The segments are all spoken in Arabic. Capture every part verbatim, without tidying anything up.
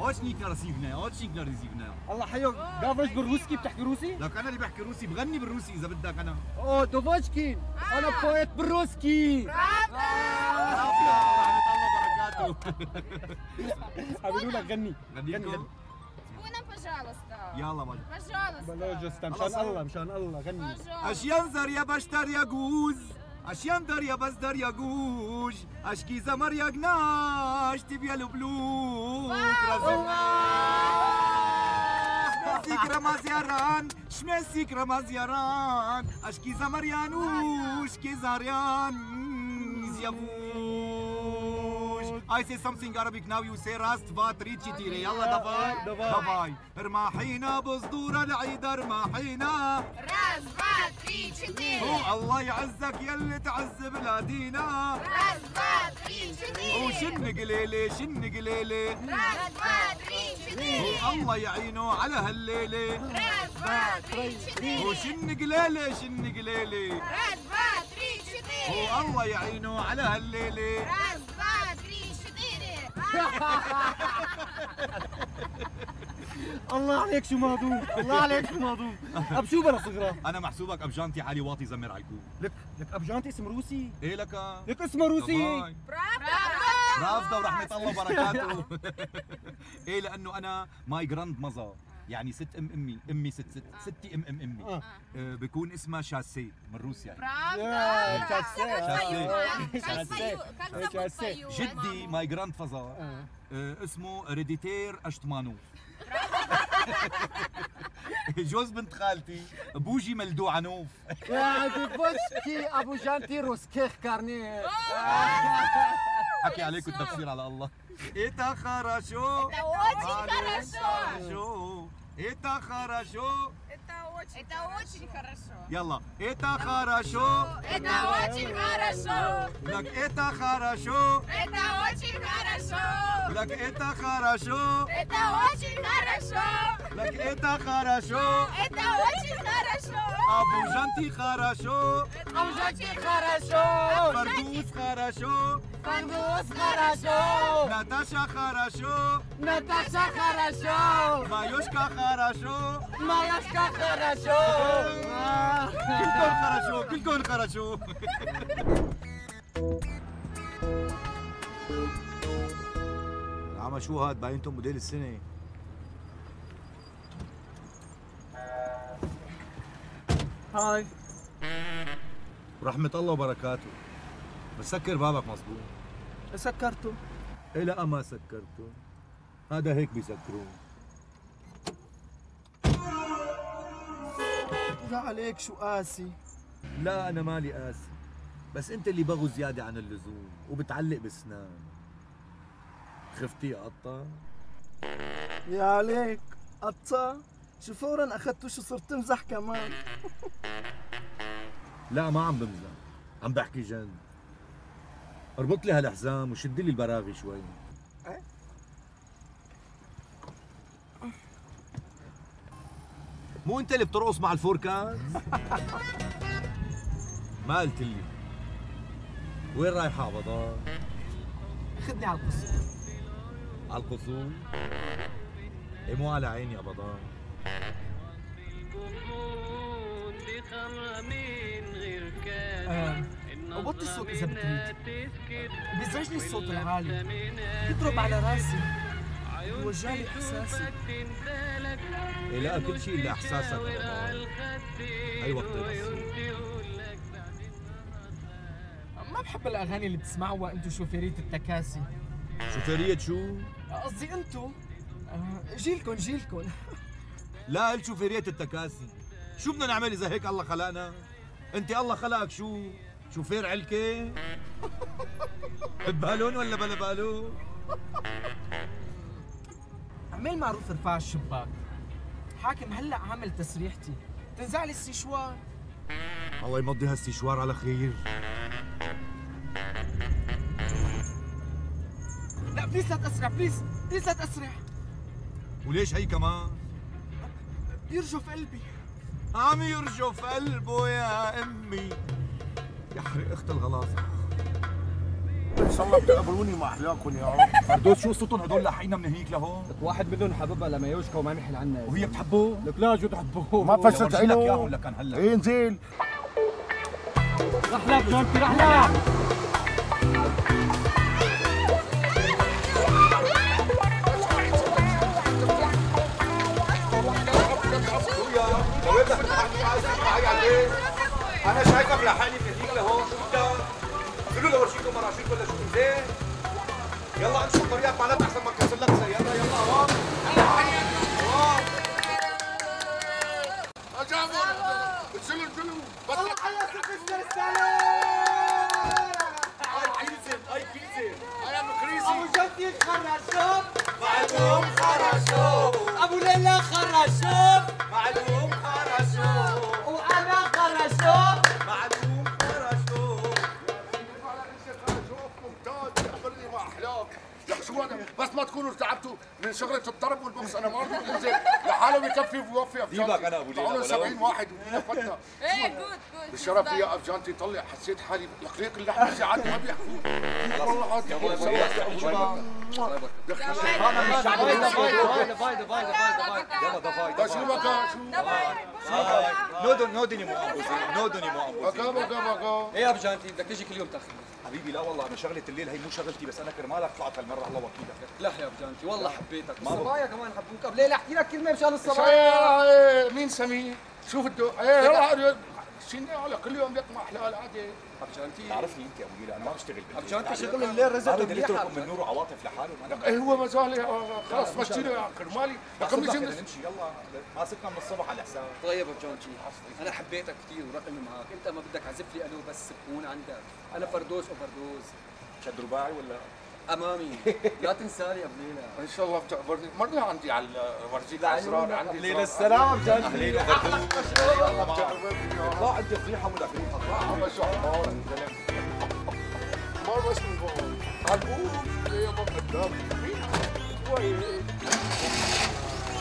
أوتشني كارسيفنا أوتشني كارسيفنا الله حيوك قافش بالروسي بتحكي روسي؟ لك أنا اللي بحكي روسي بغني بالروسي إذا بدك أنا أوه دوفوشكين أنا بويت بالروسي الله بركاته حبيبي لك غني غني пожалуйста. يلا مال. пожалуйста. пожалуйста. مشان الله مشان الله غني. أشيان زر يا بشتر يا جوز، أشيان در يا بزدر يا جوج، أشكي زمر يا جناش تبيا لبلوك. شمسيك رمز يا ران، شمسيك رمز يا ران، أشكي زمر يا نوش كي زاريان يا I say something Arabic now you say راست فاتري تشتيري يلا دباي دباي ارماحينا بصدور العيد ارماحينا راست فاتري تشتيري هو الله يعزك يلي تعز بلادينا راست فاتري تشتيري هو شن قليلي شن قليلي راست فاتري تشتيري هو الله يعينه على هالليلة راست فاتري تشتيري هو شن قليلي شن قليلي راست فاتري تشتيري هو الله يعينه على هالليلة راست فاتري الله عليك شو مهضوم، الله عليك شو مهضوم، أب شو بلا صغرى؟ أنا محسوبك أب جانتي حالي واطي زمر عيكو لك لك أب جانتي اسم روسي؟ إيه لك لك اسم روسي برافدا ورحمة الله وبركاته إيه لأنه أنا ماي جراند مازا يعني ست ام امي امي ست ست ستي ام ام امي آه. آه بكون اسمها شاسي من روسيا برافو شاسي شاسي جدي ماي جراند فازا آه. آه اسمه ريديتير اشتمانو جوز بنت خالتي بوجي ملدوعنوف يا بوشكي ابو جانتي روسكيخ كارنيه حكي عليكم التفسير على الله إتا خراشو إتا очень хорошо إتا خراشو إتا очень хорошо يلا إتا خراشو إتا очень хорошо لك إتا خراشو إتا очень хорошо لك إتا خراشو إتا очень хорошо لك إتا خراشو إتا очень хорошо أبو جانتي خراشو أبو جانتي خراشو فردوس خراشو فردوس خراشو ناتاشا خراشو ناتاشا خراشو مايوشكا خراشو مايوشكا خراشو كلكم خراشو كلكم خراشو عم شو هاد باينتم موديل السنة هاي ورحمة الله وبركاته بس سكر بابك مظبوط سكرته؟ إيه لا ما سكرته هذا هيك بيسكروه لا عليك شو قاسي لا أنا مالي قاسي بس أنت اللي بغو زيادة عن اللزوم وبتعلق بسنان خفتي يا قطة يا عليك قطة شو فورا أخدته شو صرت تمزح كمان لا ما عم بمزح عم بحكي جد اربط لي هالحزام وشد لي البراغي شوي أه؟ مو انت اللي بترقص مع الفوركات؟ ما قلت لي وين رايحة عبضان؟ خدني على القصور على القصور؟ ايه مو على عيني عبضان أه. وطي الصوت إذا بتريد بيزعجني الصوت العالي بيضرب على راسي وجالي إحساسي إيه لا كل شيء إلا إحساسك أي وقت ما بحب الأغاني اللي بتسمعوها أنتو شوفيرية التكاسي شوفيرية شو؟ قصدي أنتو جيلكن جيلكن لا قلت شوفيرية التكاسي شو بدنا نعمل إذا هيك الله خلقنا؟ أنت الله خلقك شو؟ شوفير علكة ببالون ولا بلا بالون عمال معروف رفع الشباك حاكم هلا عامل تسريحتي تنزعلي السيشوار الله يمضي هالسيشوار على خير لا بليز لا تسرع بليز بليز لا تسرع وليش هي كمان؟ بيرجف قلبي عم يرجف قلبه يا امي يحرق اخت الغلاصه ان شاء الله بتقابلوني مع احلاكم يا رب. فردوس شو قصتهم هدول لحقنا من هنيك لهون؟ واحد بدهم حبيبها لميوشكا وما محل عنا. وهي بتحبه؟ لك لا شو بتحبه؟ ما فشلت عينك اياهم لكان هلا. ايه نزيل. رح لك جانتي رح لك. انا شايفك لحالي من هنيك لهون شو بدك؟ قولوا له ورشيكم مراشيكم ولا شو زين؟ يلا امشوا الطريقات معناتها احسن ما نكسر لك سيارة. يلا هون هلا هون اجابوا اتشلوا الجلو بطلوا حياة سيلفستر السلام. هاي كيزن هاي كيزن انا مكريزي. ابو جانتي خرشوب معلوم خرشوب. ابو ليلى خرشوب معلوم خرشوب. وانا خرشوب معلوم خرشوب. يا على الشيخ خرشوب ممتاز يقبلني مع احلام. يا حشوانه بس ما تكونوا ارتعبتوا من شغله الضرب والبوكس. انا ما ارضى انزل لحاله بكفي ويوفي. يا ديبك انا ابو ليلى سبعين واحد وفتة. ايه جود جود بالشرف لي يا ابو جانتي. طلع حسيت حالي اخليق اللحم ساعات ما بيحكوا والله العظيم. يا ابو ليلى دخل سبحان الله. فايده فايده فايده فايده يلا فايده. شو بكا شو نودن نودني مو ابو زين نودني مو ابو زين. بكا بكا بكا. ايه ابو جانتي بدك تيجي كل يوم تاخذ حبيبي؟ لا والله انا شغله الليل هي مو شغلتي بس انا كرمالك طلعت هالمره الله وكيلك. لا يا ابو جانتي والله حبيتك. الصبايا كمان حبوك. قبل ليله احكي لك كلمه مشان الصبايا. مين سمير؟ شوف الدو ايه يلا شنو على كل يوم لك مع احلال عادي. ابو جانتي تعرفني انت يا ابو ليلى انا ما بشتغل بالليل. ابو جانتي شغل الليل رزق اللي بيتركه من نور وعواطف لحاله. ايه هو مجال خلص مشي له كرمالي. رقم نمشي يلا ماسكنا من الصبح على حساب. طيب ابو جانتي انا حبيتك كثير ورقمي معك. انت ما بدك عزف لي الو بس بكون عندك. انا فردوس وفردوس شد رباعي ولا امامي. لا تنساني يا ابو ليلى ان شاء الله بتعبرني مره عندي على ورجيك اسرار عندي. ليلى السلام جد ليلى احلى مشروع والله بتعبرني. ما عندي فضيحه ولا فريحه طلع مشروع مبارك زلمه. ما بس من فوق هالقول يا بابا قدام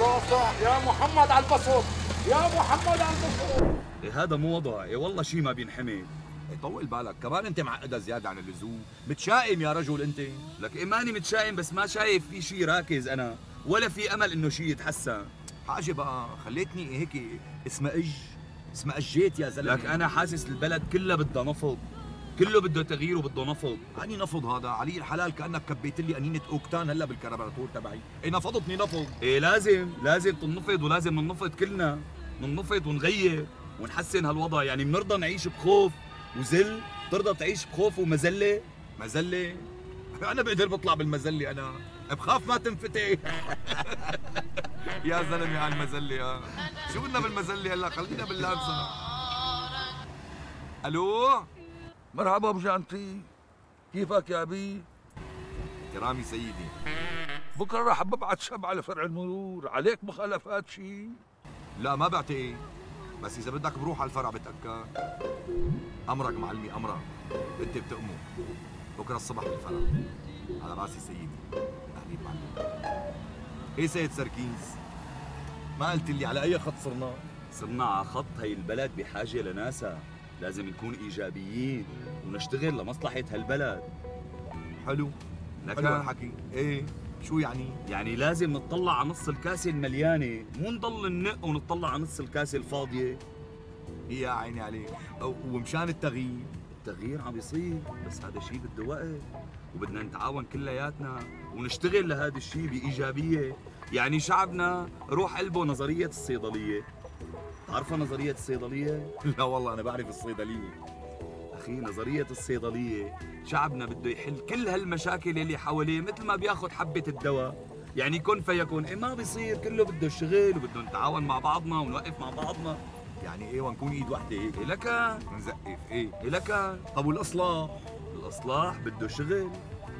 لا صح يا محمد على البسوط يا محمد على البسوط. هذا مو وضع والله شيء ما بينحمل. طول بالك كمان انت معقدة زيادة عن اللزوم. متشائم يا رجل انت. لك إيماني متشائم بس ما شايف في شيء راكز انا ولا في امل انه شيء يتحسن. حاجة بقى خليتني هيك اسمأج اسمأجيت يا زلمة. لك انا حاسس البلد كلها بدها نفض كله بده تغيير وبده نفض. يعني نفض هذا علي الحلال كانك كبيت لي انينه اوكتان هلا بالكربراتور تبعي. اي نفضتني نفض. ايه لازم لازم تنفض ولازم ننفض كلنا ننفض ونغير ونحسن هالوضع. يعني بنرضى نعيش بخوف وزل؟ بترضى تعيش بخوف ومزله؟ مزله؟ أنا بقدر بطلع بالمزله أنا، بخاف ما تنفتح. يا زلمة على المزله. شو بدنا بالمزله هلا؟ خلينا باللامسة. ألو؟ مرحبا أبو جانتي، كيفك يا أبي؟ احترامي سيدي. بكره رح ببعت شب على فرع المرور، عليك مخالفات شي؟ لا ما بعتقد، بس إذا بدك بروح على الفرع بتأكد. امرك معلمي امرك. انت بتأمو بكره الصبح بالفرع. على راسي سيدي. اهلين معلم. ايه سيد سركيز؟ ما قلت لي على اي خط صرنا؟ صرنا على خط هي البلد بحاجه لناسها، لازم نكون ايجابيين ونشتغل لمصلحه هالبلد. حلو لك الحكي. ايه شو يعني؟ يعني لازم نطلع على نص الكاسه المليانه، مو نضل ننق ونطلع على نص الكاسه الفاضيه. يا عيني عليك، ومشان التغيير، التغيير عم يصير، بس هذا الشيء بده وقت، وبدنا نتعاون كلياتنا، ونشتغل لهذا الشيء بإيجابية، يعني شعبنا روح قلبه نظرية الصيدلية. تعرفوا نظرية الصيدلية؟ لا والله أنا بعرف الصيدلية. أخي نظرية الصيدلية، شعبنا بده يحل كل هالمشاكل اللي حواليه مثل ما بياخذ حبة الدواء، يعني كن فيكون، إيه ما بيصير، كله بده شغل، وبده نتعاون مع بعضنا ونوقف مع بعضنا. يعني ايه ونكون ايد واحده هيك؟ إيه لكان منزقف ايه؟ إيه لكان. طب والاصلاح؟ الاصلاح بده شغل،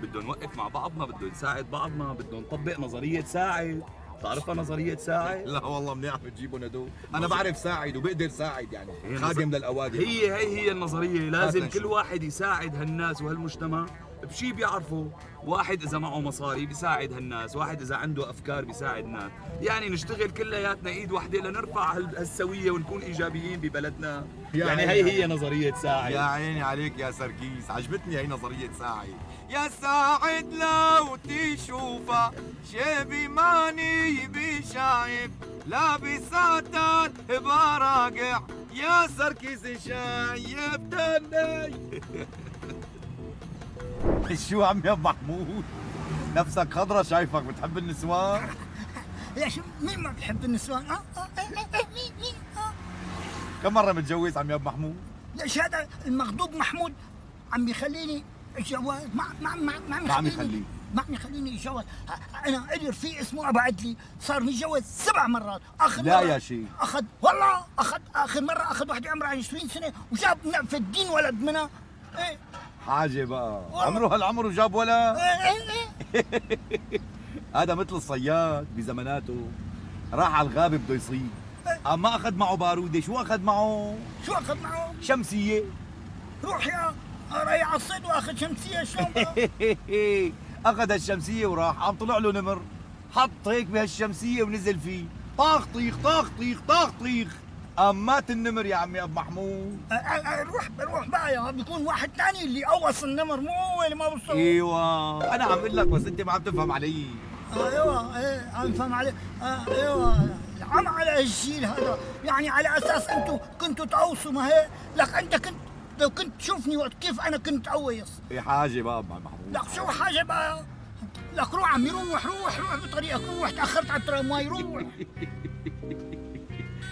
بده نوقف مع بعضنا، بده نساعد بعضنا، بده نطبق نظريه ساعد. بتعرفها نظريه ساعد؟ لا والله منيح بتجيبهم هدول، انا بعرف ساعد وبقدر ساعد يعني خادم للاوادم. هي هي هي النظريه، لازم كل واحد يساعد هالناس وهالمجتمع بشي بيعرفوا. واحد إذا معه مصاري بيساعد هالناس، واحد إذا عنده أفكار بيساعد ناس، يعني نشتغل كلياتنا إيد واحدة لنرفع هالسوية ونكون إيجابيين ببلدنا. يعني هي هي نظرية ساعد. يا عيني عليك يا سركيس، عجبتني هي نظرية ساعد. يا ساعد لو تشوفها شبي ماني بشايب لابساتك براقع يا سركيس شايب تني. شو عم يا محمود؟ نفسك خضرة شايفك بتحب النسوان؟ يا شو مين ما بحب النسوان؟ اه اه مين مين اه كم مرة متجوز عم يا محمود؟ ليش هذا المغضوب محمود عم يخليني اتجوز؟ ما ما ما ما عم يخليني ما عم يخليني ما عم يخليني اتجوز. انا الي رفيق اسمه ابو عدلي صار متجوز سبع مرات. اخر لا يا شيخ اخذ والله اخذ اخر مرة اخذ وحدة عمرها عشرين سنة وجاب نقفة الدين ولد منها. ايه حاجة بقى، عمره هالعمر وجاب ولد؟ هذا مثل الصياد بزماناته راح على الغابة بده يصيد، أما أخذ معه بارودة. شو أخذ معه؟ شو أخذ معه؟ شمسية. روح يا رايح على الصيد وأخذ شمسية شلون بقى؟ أخذ هالشمسية وراح، عم طلع له نمر، حط هيك بهالشمسية ونزل فيه، طاخ طيخ طاخ طيخ طاخ طيخ. أمات النمر يا عمي أبو محمود. أه أه روح روح بقى يا بيكون واحد ثاني اللي قوص النمر مو هو اللي ما وصل. ايوه أنا عم أقول لك بس أنت ما عم تفهم علي. أه ايوه ايه عم تفهم علي. أه ايوه عم على الجيل هذا، يعني على أساس أنتم كنتوا تقوصوا. ما هي لك أنت كنت لو كنت تشوفني وقت كيف أنا كنت قويص. إيه حاجة بقى أبو محمود. لك شو حاجة بقى؟ لك روح عمي روح روح روح بطريقك روح، تأخرت على الترامواي روح.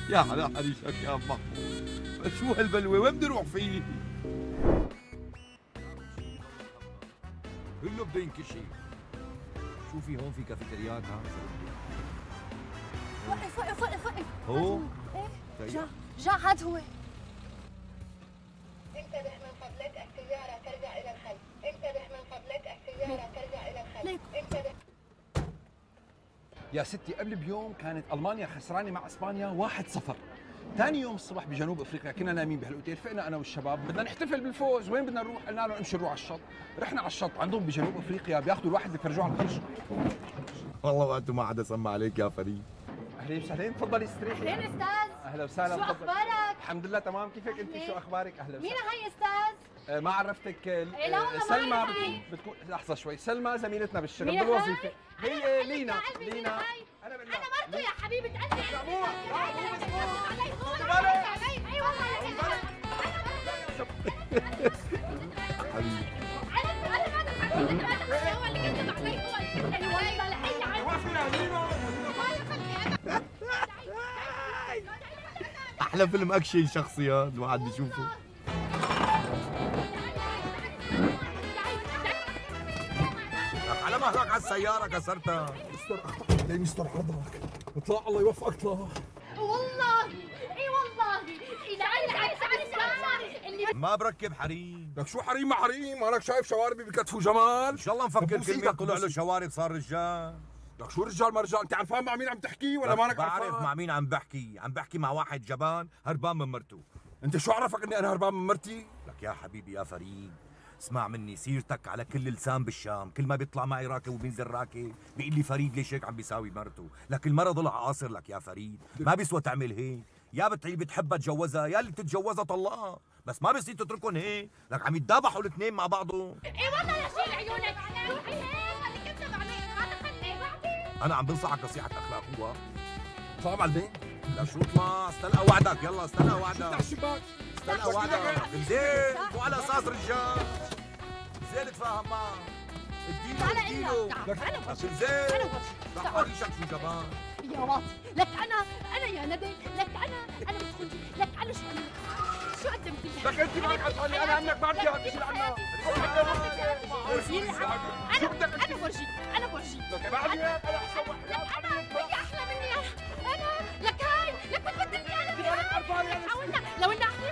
يا حلا حريشك يا أبو محمود، شو هالبلوة وين بدي أروح فيه؟ كله بده ينكشف. شو في هون؟ في كافيتريات ها؟ وقف وقف وقف وقف. هو؟ إيه؟ جا جا هاد هو. انتبه من فضلك السيارة ترجع إلى الخلف، انتبه من فضلك السيارة ترجع إلى الخلف، انتبه. يا ستي قبل بيوم كانت ألمانيا خسرانة مع إسبانيا واحد صفر. ثاني يوم الصبح بجنوب أفريقيا كنا نايمين بهالأوتيل، فقنا أنا والشباب بدنا نحتفل بالفوز، وين بدنا نروح؟ قلنا لهم امشوا نروح على الشط، رحنا على الشط عندهم بجنوب أفريقيا بياخذوا الواحد بيفرجوه على الخرش. والله وقته ما حدا سمع عليك يا فريد. أهلين وسهلين، تفضلي استريحي. أهلين أستاذ. أهلا وسهلا. شو أخبارك؟ الحمد لله تمام، كيفك أنت؟ شو أخبارك؟ أهلا وسهلا. مين هي أستاذ؟ ما عرفتك. إيه سلمى بتكون لحظة شوي، سلمى زميلتنا بالشغل بالوظيفة. هي لينا لينا أنا بالله أنا مرته يا حبيبة قلبي. أي والله أحلى فيلم أكشن شخصي هذا الواحد بيشوفه. مهلك على السيارة كسرتها. مستر أخطأ ليه مستر حضرتك؟ اطلع الله يوفقك اطلع. والله اي والله العيلة على السيارة ما بركب حريم. لك شو حريم ما حريم؟ أنا شايف شواربي بكتفوا جمال. إن شاء الله نفكر كلمة طلع له شوارب صار رجال. لك شو رجال ما رجال؟ أنت عرفان مع مين عم تحكي ولا مانك عرفان؟ بعرف مع مين عم بحكي، عم بحكي مع واحد جبان هربان من مرته. أنت شو عرفك إني أنا هربان من مرتي؟ لك يا حبيبي يا فريد اسمع مني، سيرتك على كل لسان بالشام، كل ما بيطلع معي راكب وبينزل راكب بيقول لي فريد ليش هيك عم بيساوي مرته، لك المره ضلع قاصر. لك يا فريد ما بيسوى تعمل هيك، يا بتعي بتحبها تجوزها يا اللي بتتجوزها طلقها، بس ما بيصير تتركهم هيك، لك عم يتذابحوا الاثنين مع بعضهم. اي والله يا شيل عيونك، روحي هيك اللي كنت بعمل. انا عم بنصحك نصيحه اخلاقوها. صعب على البيت؟ لا شو اطلع، استلقى وعدك، يلا استلقى وعدك. افتح الشباك. استلقى وعدك. زين مو على اساس رجال. زين اتفاهم معه. اديله اديله. لك انا زين. رح اوريشك شو جبان. يا واطي، لك انا انا يا ندى، لك انا انا مدخولتي، لك انا شو شو قدمت لي؟ لك انت معك حتقولي انا عنك ما بدي احكي عنك. شو بدك انت؟ انا بورجيك، انا بورجيك. لك بعدني انا احسن وحدة. هي احلى مني انا، لك هاي، لك بتبدلني انا بهاي، لك حاولنا لو اني احكي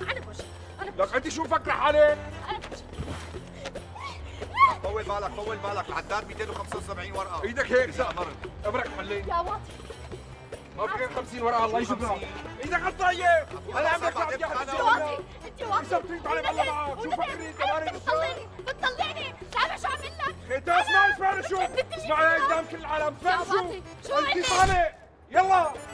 انا بورجيك، انا بورجيك. لك انت شو مفكرة حالك؟ انا بورجيك. طول بالك طول بالك، العداد مئتين وخمسة وسبعين ورقة. ايدك هيك زقمر، امرك حلين. يا واطي مئتين وخمسين ورقة الله يجبرها. ايدك على الطاية، انا عم بطلع. انت واطي انت واطي. تعال بالله معك، شو فكري انت؟ بتطلعني بتطلعني. اسمعي قدام كل العالم، فعشوا انتي طالع، يلا.